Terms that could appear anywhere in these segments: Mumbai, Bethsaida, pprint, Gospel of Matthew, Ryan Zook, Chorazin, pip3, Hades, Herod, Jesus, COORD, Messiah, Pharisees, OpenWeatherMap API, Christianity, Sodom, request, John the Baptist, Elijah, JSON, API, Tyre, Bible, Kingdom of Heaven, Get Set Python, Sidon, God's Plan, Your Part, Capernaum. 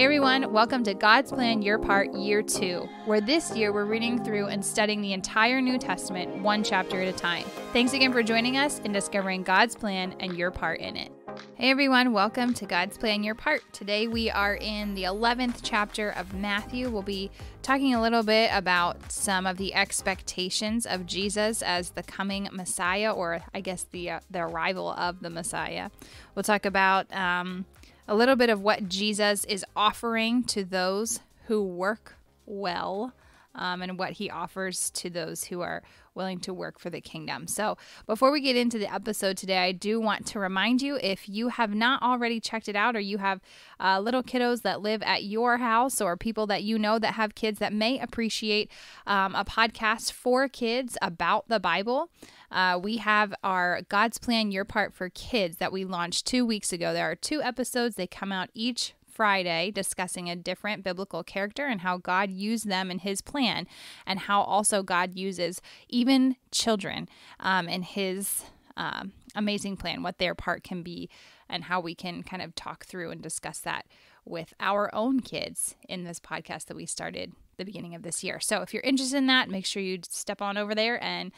Everyone, welcome to God's Plan, Your Part, Year 2, where this year we're reading through and studying the entire New Testament one chapter at a time. Thanks again for joining us in discovering God's plan and your part in it. Hey everyone, welcome to God's Plan, Your Part. Today we are in the 11th chapter of Matthew. We'll be talking a little bit about some of the expectations of Jesus as the coming Messiah, or I guess the arrival of the Messiah. We'll talk about a little bit of what Jesus is offering to those who work well, and what he offers to those who are willing to work for the kingdom. So before we get into the episode today, I do want to remind you, if you have not already checked it out, or you have little kiddos that live at your house, or people that you know that have kids that may appreciate a podcast for kids about the Bible, we have our God's Plan, Your Part for Kids that we launched 2 weeks ago. There are 2 episodes. They come out each Friday, discussing a different biblical character and how God used them in his plan, and how also God uses even children in his amazing plan, what their part can be, and how we can kind of talk through and discuss that with our own kids in this podcast that we started the beginning of this year. So if you're interested in that, make sure you step on over there and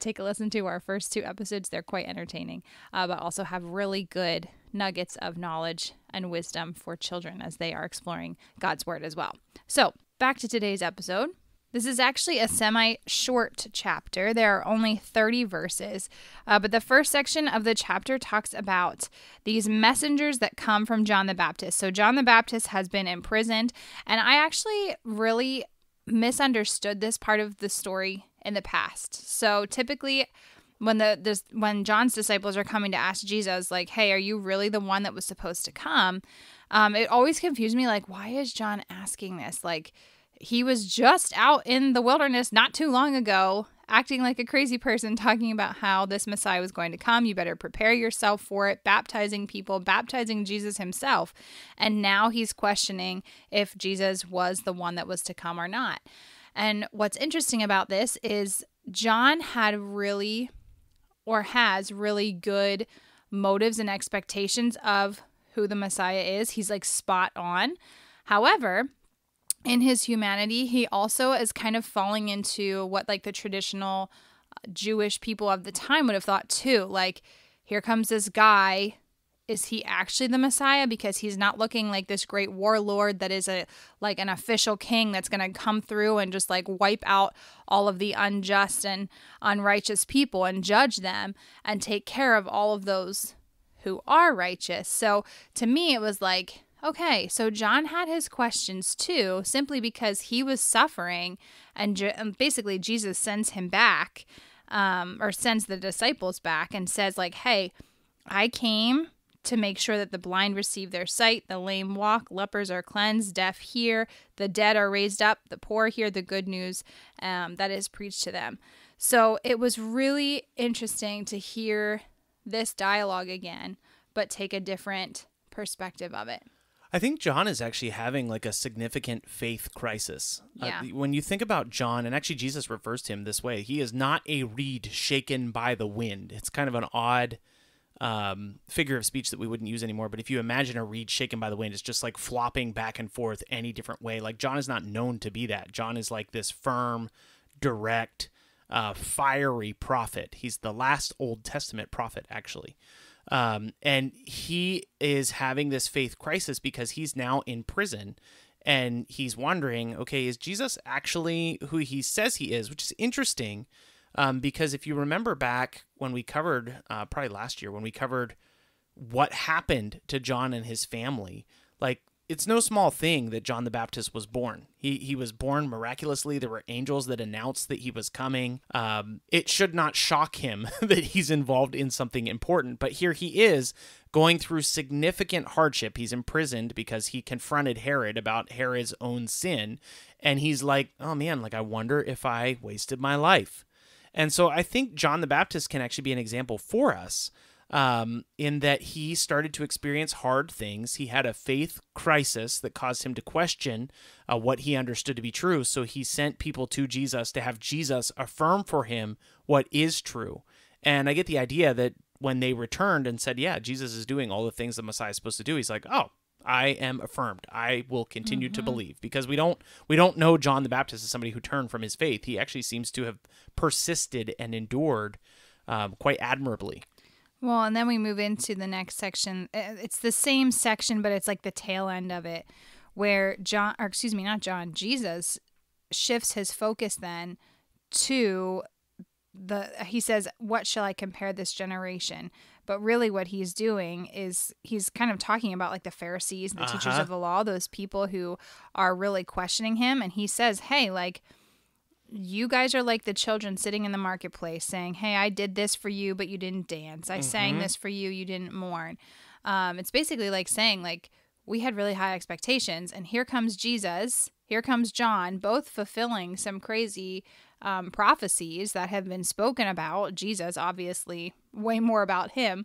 take a listen to our first 2 episodes. They're quite entertaining, but also have really good nuggets of knowledge and wisdom for children as they are exploring God's Word as well. So back to today's episode. This is actually a semi-short chapter. There are only 30 verses, but the first section of the chapter talks about these messengers that come from John the Baptist. So John the Baptist has been imprisoned, and I actually really misunderstood this part of the story in the past. So typically, when John's disciples are coming to ask Jesus, like, hey, are you really the one that was supposed to come? It always confused me, like, why is John asking this? Like, he was just out in the wilderness not too long ago, acting like a crazy person, talking about how this Messiah was going to come. You better prepare yourself for it, baptizing people, baptizing Jesus himself. And now he's questioning if Jesus was the one that was to come or not. And what's interesting about this is John had really, or has really good motives and expectations of who the Messiah is. He's like spot on. However, in his humanity, he also is kind of falling into what like the traditional Jewish people of the time would have thought too. Like, here comes this guy. Is he actually the Messiah? Because he's not looking like this great warlord that is an official king that's going to come through and just like wipe out all of the unjust and unrighteous people and judge them and take care of all of those who are righteous. So to me, it was like, okay, so John had his questions too, simply because he was suffering, and basically Jesus sends him back, or sends the disciples back and says like, hey, I came to make sure that the blind receive their sight, the lame walk, lepers are cleansed, deaf hear, the dead are raised up, the poor hear the good news that is preached to them. So it was really interesting to hear this dialogue again, but take a different perspective of it. I think John is actually having like a significant faith crisis. Yeah. When you think about John, and actually Jesus refers to him this way, he is not a reed shaken by the wind. It's kind of an odd figure of speech that we wouldn't use anymore. But if you imagine a reed shaken by the wind, it's just like flopping back and forth any different way. Like John is not known to be that. John is like this firm, direct, fiery prophet. He's the last Old Testament prophet, actually. And he is having this faith crisis because he's now in prison and he's wondering, okay, is Jesus actually who he says he is? Which is interesting, because if you remember back when we covered, probably last year, when we covered what happened to John and his family, like, it's no small thing that John the Baptist was born. He was born miraculously. There were angels that announced that he was coming. It should not shock him that he's involved in something important. But here he is going through significant hardship. He's imprisoned because he confronted Herod about Herod's own sin. And he's like, oh man, like I wonder if I wasted my life. And so I think John the Baptist can actually be an example for us, in that he started to experience hard things. He had a faith crisis that caused him to question what he understood to be true. So he sent people to Jesus to have Jesus affirm for him what is true. And I get the idea that when they returned and said, yeah, Jesus is doing all the things the Messiah is supposed to do, he's like, oh, I am affirmed. I will continue to believe, because we don't know John the Baptist as somebody who turned from his faith. He actually seems to have persisted and endured quite admirably. Well, and then we move into the next section. It's the same section, but it's like the tail end of it, where Jesus shifts his focus then to he says, "What shall I compare this generation?" But really what he's doing is he's kind of talking about like the Pharisees and the teachers of the law, those people who are really questioning him. And he says, hey, like, you guys are like the children sitting in the marketplace saying, hey, I did this for you, but you didn't dance. I sang this for you. You didn't mourn. It's basically like saying, like, we had really high expectations. And here comes Jesus. Here comes John, both fulfilling some crazy prophecies that have been spoken about Jesus, obviously way more about him,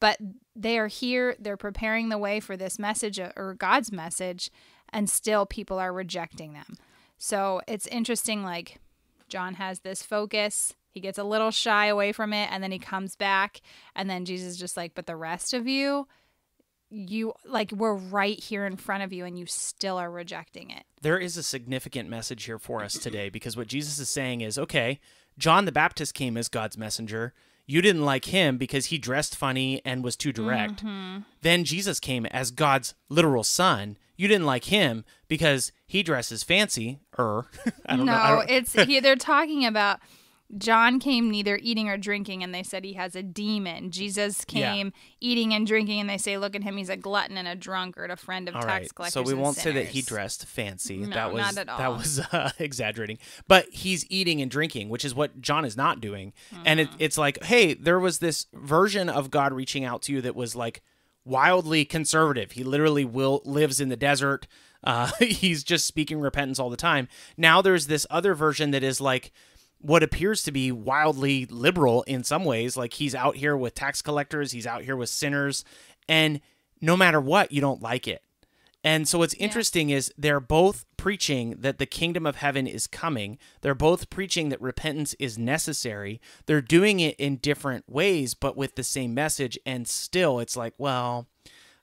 but they are here, they're preparing the way for this message or God's message, and still people are rejecting them. So it's interesting, like, John has this focus, he gets a little shy away from it, and then he comes back, and then Jesus is just like, but the rest of you, like, we're right here in front of you and you still are rejecting it. There is a significant message here for us today, because what Jesus is saying is, okay, John the Baptist came as God's messenger. You didn't like him because he dressed funny and was too direct. Then Jesus came as God's literal son. You didn't like him because he dresses fancy. I don't know. They're talking about John came neither eating or drinking, and they said he has a demon. Jesus came eating and drinking, and they say, look at him, he's a glutton and a drunkard, a friend of tax collectors and sinners. So we won't say that he dressed fancy. No, that was, not at all. That was exaggerating. But he's eating and drinking, which is what John is not doing. And it's like, hey, there was this version of God reaching out to you that was like wildly conservative. He literally lives in the desert. He's just speaking repentance all the time. Now there's this other version that is like, what appears to be wildly liberal in some ways. Like, he's out here with tax collectors, he's out here with sinners, and no matter what, you don't like it. And so what's interesting is they're both preaching that the kingdom of heaven is coming. They're both preaching that repentance is necessary. They're doing it in different ways, but with the same message. And still it's like, well,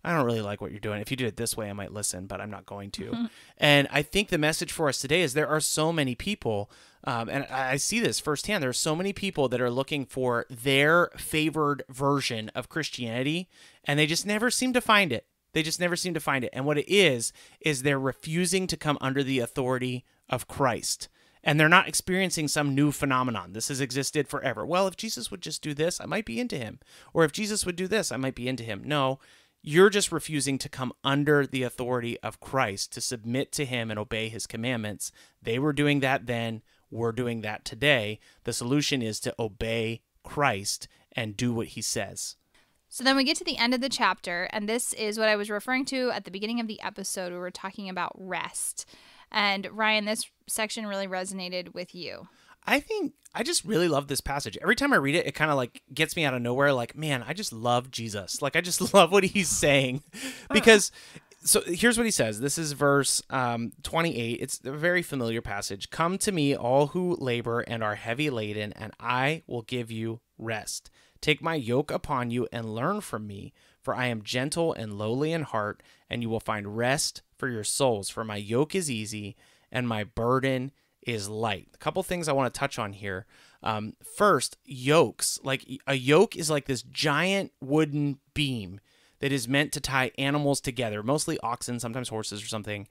I don't really like what you're doing. If you did it this way, I might listen, but I'm not going to. And I think the message for us today is there are so many people, and I see this firsthand, there are so many people that are looking for their favored version of Christianity, and they just never seem to find it. They just never seem to find it. And what it is they're refusing to come under the authority of Christ. And they're not experiencing some new phenomenon. This has existed forever. Well, if Jesus would just do this, I might be into him. Or if Jesus would do this, I might be into him. No. You're just refusing to come under the authority of Christ, to submit to him and obey his commandments. They were doing that then. We're doing that today. The solution is to obey Christ and do what he says. So then we get to the end of the chapter, and this is what I was referring to at the beginning of the episode. We were talking about rest. And Ryan, this section really resonated with you. I think I just really love this passage. Every time I read it, it kind of like gets me out of nowhere. Like, man, I just love Jesus. Like, I just love what he's saying. Because, so here's what he says. This is verse 28. It's a very familiar passage. Come to me, all who labor and are heavy laden, and I will give you rest. Take my yoke upon you and learn from me, for I am gentle and lowly in heart, and you will find rest for your souls. For my yoke is easy and my burden is light. A couple things I want to touch on here. First, yokes. Like, a yoke is like this giant wooden beam that is meant to tie animals together, mostly oxen, sometimes horses or something.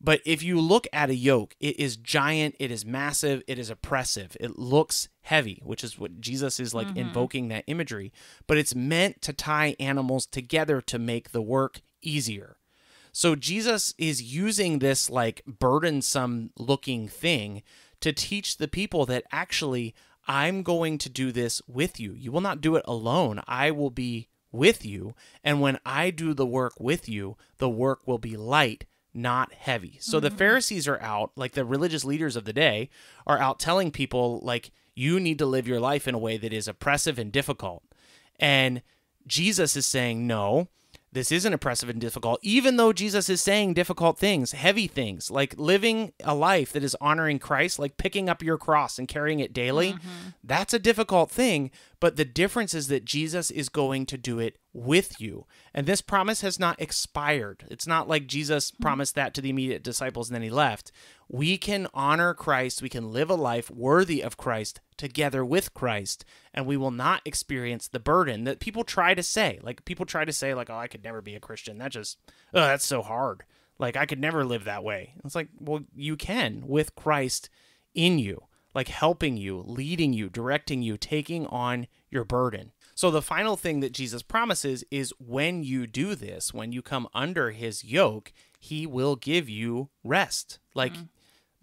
But if you look at a yoke, it is giant, it is massive, it is oppressive. It looks heavy, which is what Jesus is like invoking that imagery. But it's meant to tie animals together to make the work easier. So Jesus is using this like burdensome looking thing to teach the people that actually I'm going to do this with you. You will not do it alone. I will be with you. And when I do the work with you, the work will be light, not heavy. So the Pharisees are out, like the religious leaders of the day are out telling people like, you need to live your life in a way that is oppressive and difficult. And Jesus is saying, no. This isn't oppressive and difficult, even though Jesus is saying difficult things, heavy things, like living a life that is honoring Christ, like picking up your cross and carrying it daily. That's a difficult thing. But the difference is that Jesus is going to do it with you. And this promise has not expired. It's not like Jesus promised that to the immediate disciples and then he left. We can honor Christ. We can live a life worthy of Christ together with Christ, and we will not experience the burden that people try to say. Like, people try to say, like, oh, I could never be a Christian. That just, oh, that's so hard. Like, I could never live that way. It's like, well, you can with Christ in you, like helping you, leading you, directing you, taking on your burden. So the final thing that Jesus promises is when you do this, when you come under his yoke, he will give you rest. Like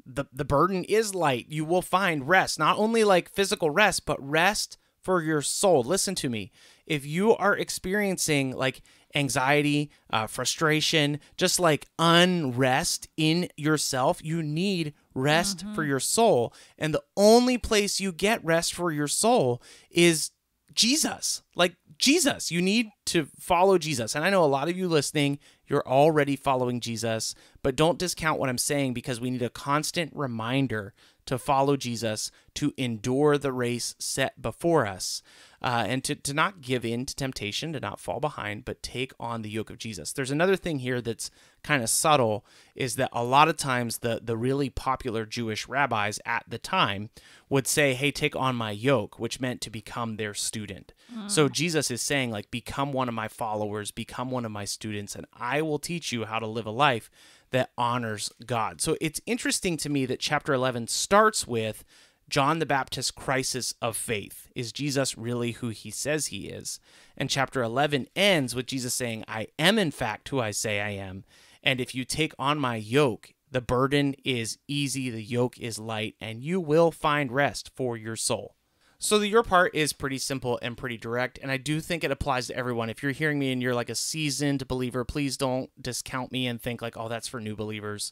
the burden is light. You will find rest, not only like physical rest, but rest for your soul. Listen to me. If you are experiencing like anxiety, frustration, just like unrest in yourself, you need rest for your soul. And the only place you get rest for your soul is Jesus. Like Jesus, you need to follow Jesus. And I know a lot of you listening, you're already following Jesus, but don't discount what I'm saying, because we need a constant reminder to follow Jesus, to endure the race set before us, and to not give in to temptation, to not fall behind, but take on the yoke of Jesus. There's another thing here that's kind of subtle, is that a lot of times the really popular Jewish rabbis at the time would say, hey, take on my yoke, which meant to become their student. So Jesus is saying, like, become one of my followers, become one of my students, and I will teach you how to live a life that honors God. So it's interesting to me that chapter 11 starts with John the Baptist's crisis of faith. Is Jesus really who he says he is? And chapter 11 ends with Jesus saying, I am in fact who I say I am. And if you take on my yoke, the burden is easy, the yoke is light, and you will find rest for your soul. So your part is pretty simple and pretty direct, and I do think it applies to everyone. If you're hearing me and you're like a seasoned believer, please don't discount me and think like, oh, that's for new believers.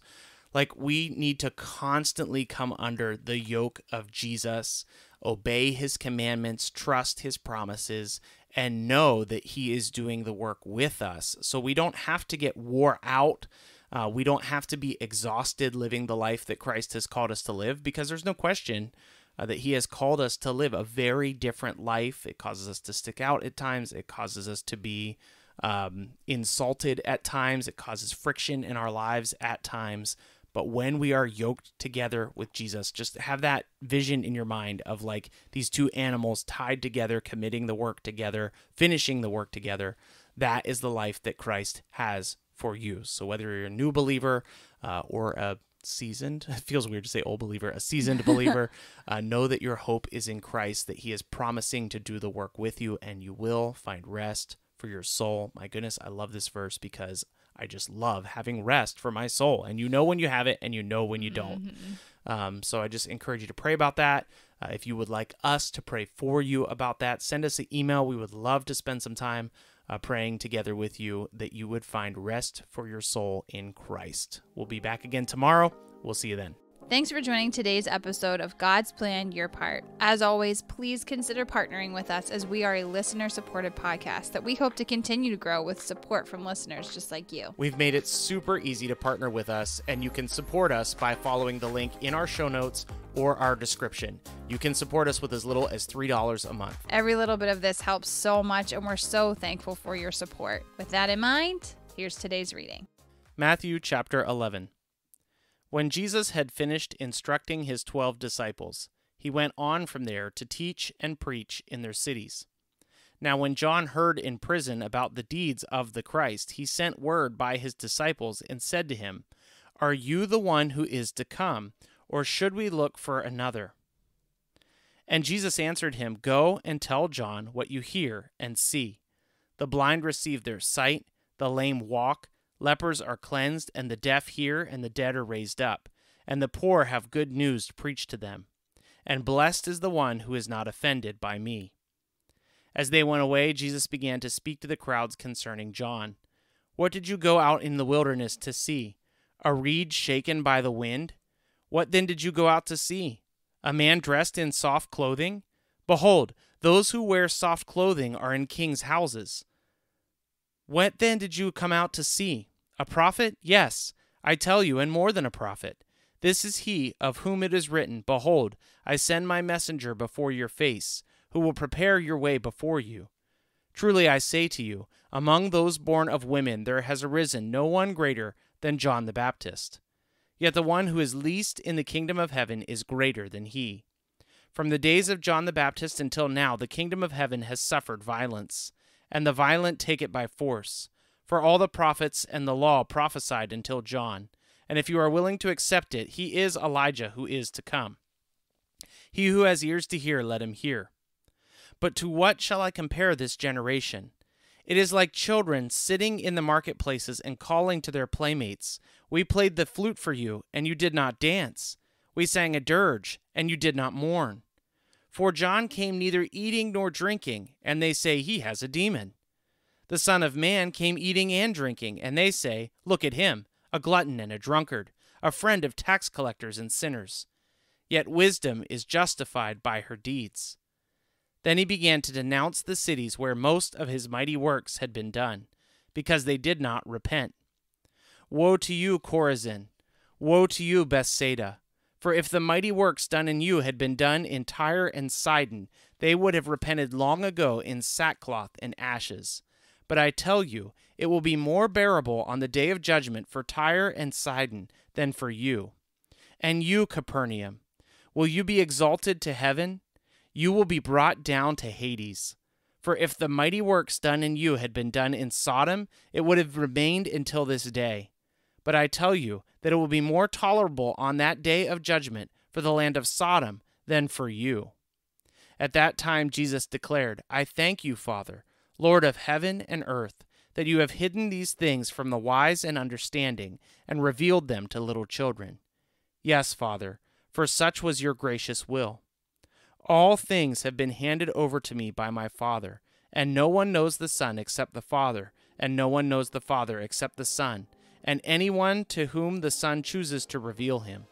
Like, we need to constantly come under the yoke of Jesus, obey his commandments, trust his promises, and know that he is doing the work with us. So we don't have to get wore out. We don't have to be exhausted living the life that Christ has called us to live, because there's no question that he has called us to live a very different life. It causes us to stick out at times. It causes us to be insulted at times. It causes friction in our lives at times. But when we are yoked together with Jesus, just have that vision in your mind of like these two animals tied together, committing the work together, finishing the work together. That is the life that Christ has for you. So whether you're a new believer or a seasoned, it feels weird to say old believer, a seasoned believer, know that your hope is in Christ, that he is promising to do the work with you, and you will find rest for your soul. My goodness, I love this verse because I just love having rest for my soul. And you know when you have it and you know when you don't. So I just encourage you to pray about that. If you would like us to pray for you about that, send us an email. We would love to spend some time praying together with you, that you would find rest for your soul in Christ. We'll be back again tomorrow. We'll see you then. Thanks for joining today's episode of God's Plan, Your Part. As always, please consider partnering with us, as we are a listener-supported podcast that we hope to continue to grow with support from listeners just like you. We've made it super easy to partner with us, and you can support us by following the link in our show notes or our description. You can support us with as little as $3 a month. Every little bit of this helps so much, and we're so thankful for your support. With that in mind, here's today's reading. Matthew chapter 11. When Jesus had finished instructing his 12 disciples, he went on from there to teach and preach in their cities. Now when John heard in prison about the deeds of the Christ, he sent word by his disciples and said to him, "Are you the one who is to come? Or should we look for another?" And Jesus answered him, "Go and tell John what you hear and see. The blind receive their sight, the lame walk, lepers are cleansed, and the deaf hear, and the dead are raised up, and the poor have good news preached to them. And blessed is the one who is not offended by me." As they went away, Jesus began to speak to the crowds concerning John. "What did you go out in the wilderness to see? A reed shaken by the wind? What then did you go out to see? A man dressed in soft clothing? Behold, those who wear soft clothing are in kings' houses. What then did you come out to see? A prophet? Yes, I tell you, and more than a prophet. This is he of whom it is written, 'Behold, I send my messenger before your face, who will prepare your way before you.' Truly I say to you, among those born of women there has arisen no one greater than John the Baptist. Yet the one who is least in the kingdom of heaven is greater than he. From the days of John the Baptist until now, the kingdom of heaven has suffered violence, and the violent take it by force. For all the prophets and the law prophesied until John, and if you are willing to accept it, he is Elijah who is to come. He who has ears to hear, let him hear. But to what shall I compare this generation? It is like children sitting in the marketplaces and calling to their playmates, "We played the flute for you, and you did not dance. We sang a dirge, and you did not mourn. For John came neither eating nor drinking, and they say he has a demon. The Son of Man came eating and drinking, and they say, 'Look at him, a glutton and a drunkard, a friend of tax collectors and sinners.' Yet wisdom is justified by her deeds." Then he began to denounce the cities where most of his mighty works had been done, because they did not repent. "Woe to you, Chorazin! Woe to you, Bethsaida! For if the mighty works done in you had been done in Tyre and Sidon, they would have repented long ago in sackcloth and ashes. But I tell you, it will be more bearable on the day of judgment for Tyre and Sidon than for you. And you, Capernaum, will you be exalted to heaven? You will be brought down to Hades. For if the mighty works done in you had been done in Sodom, it would have remained until this day. But I tell you that it will be more tolerable on that day of judgment for the land of Sodom than for you." At that time Jesus declared, "I thank you, Father, Lord of heaven and earth, that you have hidden these things from the wise and understanding and revealed them to little children. Yes, Father, for such was your gracious will. All things have been handed over to me by my Father, and no one knows the Son except the Father, and no one knows the Father except the Son, and anyone to whom the Son chooses to reveal him.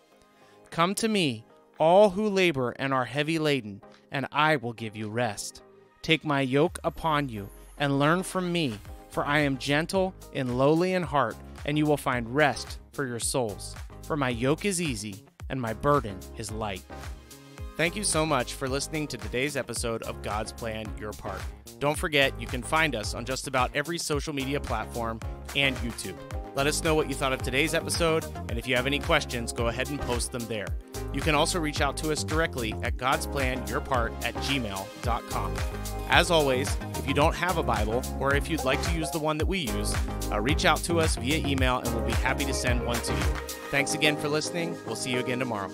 Come to me, all who labor and are heavy laden, and I will give you rest. Take my yoke upon you, and learn from me, for I am gentle and lowly in heart, and you will find rest for your souls. For my yoke is easy, and my burden is light." Thank you so much for listening to today's episode of God's Plan, Your Part. Don't forget, you can find us on just about every social media platform and YouTube. Let us know what you thought of today's episode, and if you have any questions, go ahead and post them there. You can also reach out to us directly at godsplanyourpart@gmail.com. As always, if you don't have a Bible, or if you'd like to use the one that we use, reach out to us via email and we'll be happy to send one to you. Thanks again for listening. We'll see you again tomorrow.